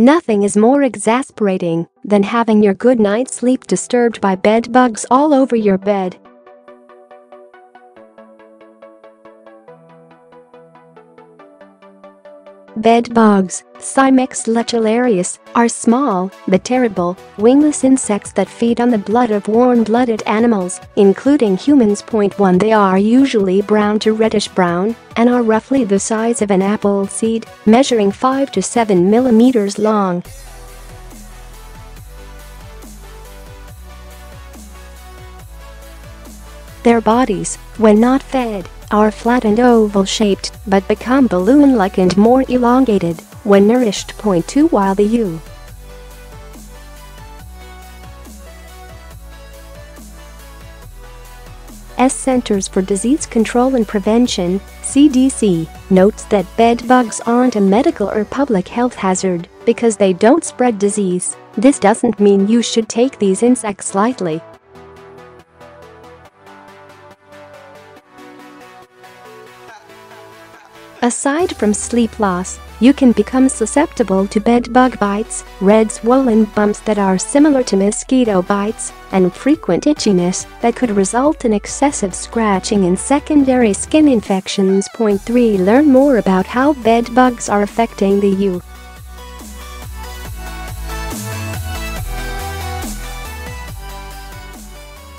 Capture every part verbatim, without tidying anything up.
Nothing is more exasperating than having your good night's sleep disturbed by bed bugs all over your bed. Bed bugs, Cimex lectularius, are small, but terrible, wingless insects that feed on the blood of warm-blooded animals, including humans. One They are usually brown to reddish-brown and are roughly the size of an apple seed, measuring five to seven millimeters long. Their bodies, when not fed, are flat and oval-shaped, but become balloon-like and more elongated when nourished. two While the U S Centers for Disease Control and Prevention (C D C) notes that bed bugs aren't a medical or public health hazard because they don't spread disease. This doesn't mean you should take these insects lightly. Aside from sleep loss, you can become susceptible to bed bug bites, red swollen bumps that are similar to mosquito bites, and frequent itchiness that could result in excessive scratching and secondary skin infections. three Learn more about how bed bugs are affecting the U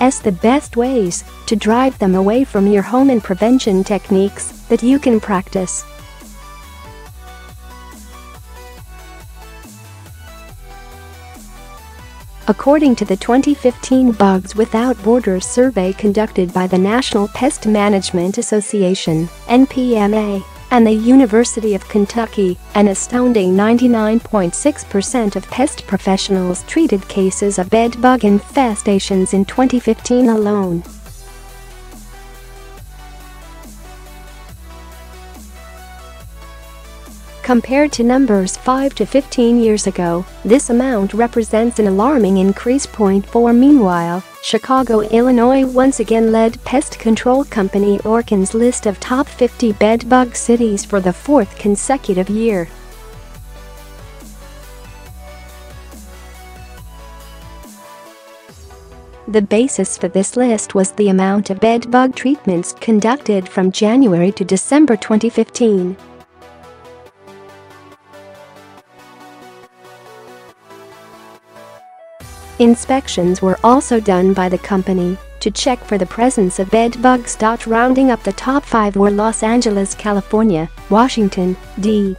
S The best ways to drive them away from your home and prevention techniques that you can practice. According to the twenty fifteen Bugs Without Borders survey conducted by the National Pest Management Association (N P M A) and the University of Kentucky, an astounding ninety-nine point six percent of pest professionals treated cases of bed bug infestations in twenty fifteen alone. Compared to numbers five to fifteen years ago, this amount represents an alarming increase. four Meanwhile, Chicago, Illinois once again led pest control company Orkin's list of top fifty bedbug cities for the fourth consecutive year. The basis for this list was the amount of bedbug treatments conducted from January to December twenty fifteen. Inspections were also done by the company to check for the presence of bed bugs. Rounding up the top five were Los Angeles, California, Washington, D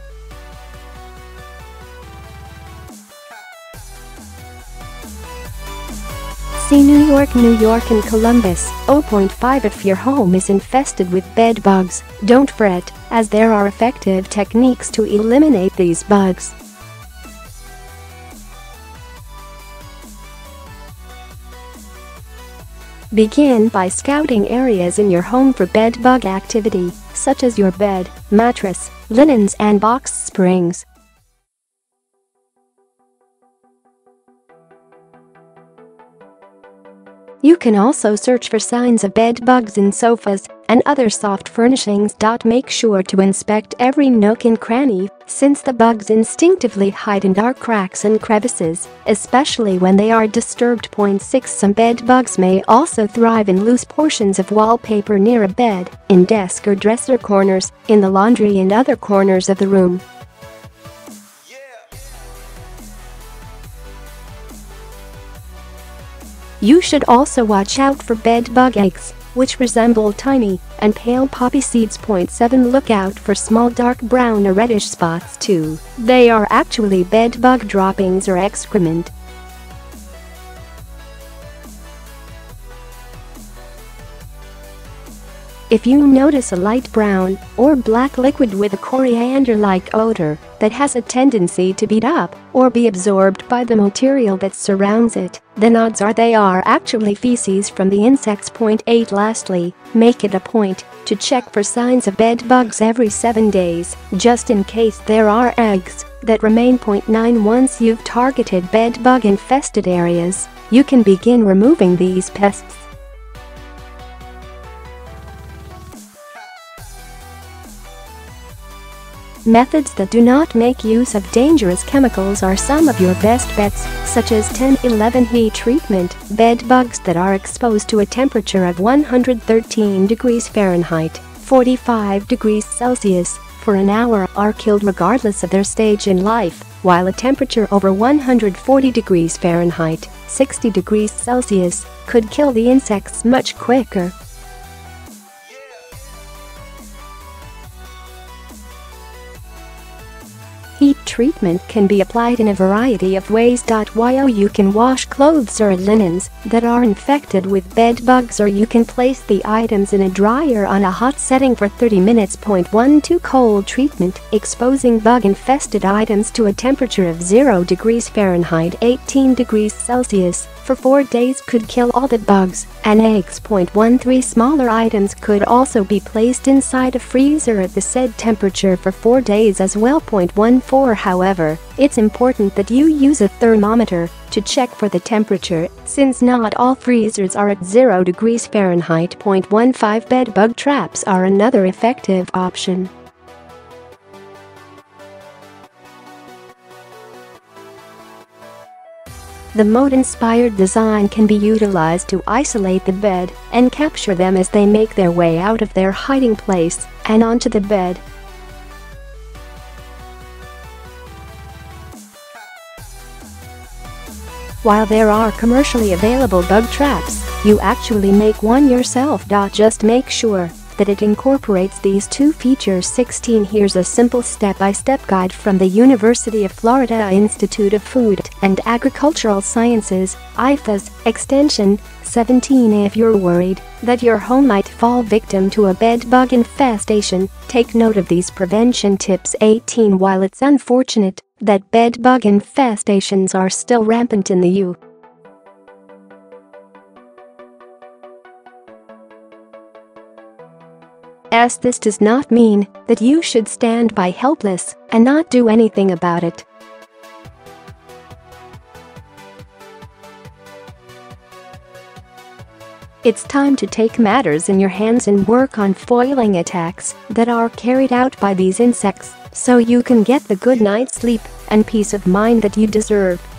C New York, New York and Columbus. zero point five If your home is infested with bed bugs, don't fret, as there are effective techniques to eliminate these bugs. Begin by scouting areas in your home for bed bug activity, such as your bed, mattress, linens and box springs. You can also search for signs of bed bugs in sofas and other soft furnishings. Make sure to inspect every nook and cranny, since the bugs instinctively hide in dark cracks and crevices, especially when they are disturbed. six Some bed bugs may also thrive in loose portions of wallpaper near a bed, in desk or dresser corners, in the laundry and other corners of the room. You should also watch out for bed bug eggs, which resemble tiny and pale poppy seeds. seven Look out for small dark brown or reddish spots too. They are actually bed bug droppings or excrement. If you notice a light brown or black liquid with a coriander-like odor that has a tendency to bead up or be absorbed by the material that surrounds it, then odds are they are actually feces from the insects. eight Lastly, make it a point to check for signs of bed bugs every seven days, just in case there are eggs that remain. nine Once you've targeted bed bug infested areas, you can begin removing these pests. Methods that do not make use of dangerous chemicals are some of your best bets, such as ten eleven heat treatment. Bed bugs that are exposed to a temperature of one hundred thirteen degrees Fahrenheit, forty-five degrees Celsius, for an hour are killed regardless of their stage in life, while a temperature over one hundred forty degrees Fahrenheit, sixty degrees Celsius, could kill the insects much quicker. Heat treatment can be applied in a variety of ways. While you can wash clothes or linens that are infected with bed bugs, or you can place the items in a dryer on a hot setting for thirty minutes. twelve Cold treatment. Exposing bug-infested items to a temperature of zero degrees Fahrenheit, eighteen degrees Celsius, for four days could kill all the bugs and eggs. thirteen Smaller items could also be placed inside a freezer at the said temperature for four days as well. fourteen However, it's important that you use a thermometer to check for the temperature, since not all freezers are at zero degrees Fahrenheit. fifteen Bed bug traps are another effective option. The mode-inspired design can be utilized to isolate the bed and capture them as they make their way out of their hiding place and onto the bed. While there are commercially available bug traps, you actually make one yourself. Just make sure that it incorporates these two features. sixteen Here's a simple step-by-step guide from the University of Florida Institute of Food and Agricultural Sciences, I F A S, Extension seventeen. If you're worried that your home might fall victim to a bed bug infestation, take note of these prevention tips. eighteen While it's unfortunate that bed bug infestations are still rampant in the U S this does not mean that you should stand by helpless and not do anything about it. It's time to take matters in your hands and work on foiling attacks that are carried out by these insects, so you can get the good night's sleep and peace of mind that you deserve.